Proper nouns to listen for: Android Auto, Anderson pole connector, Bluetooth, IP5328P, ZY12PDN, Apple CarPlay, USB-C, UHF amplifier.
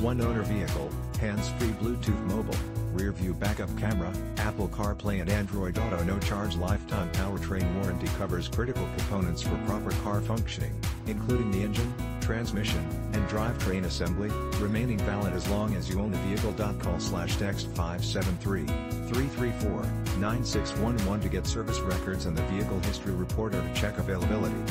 one owner vehicle, hands-free Bluetooth mobile, rear view backup camera, Apple CarPlay and Android Auto no charge. Lifetime powertrain warranty covers critical components for proper car functioning, including the engine, transmission, and drivetrain assembly, remaining valid as long as you own a vehicle. Call/text 573-334-9611 to get service records and the vehicle history report or to check availability.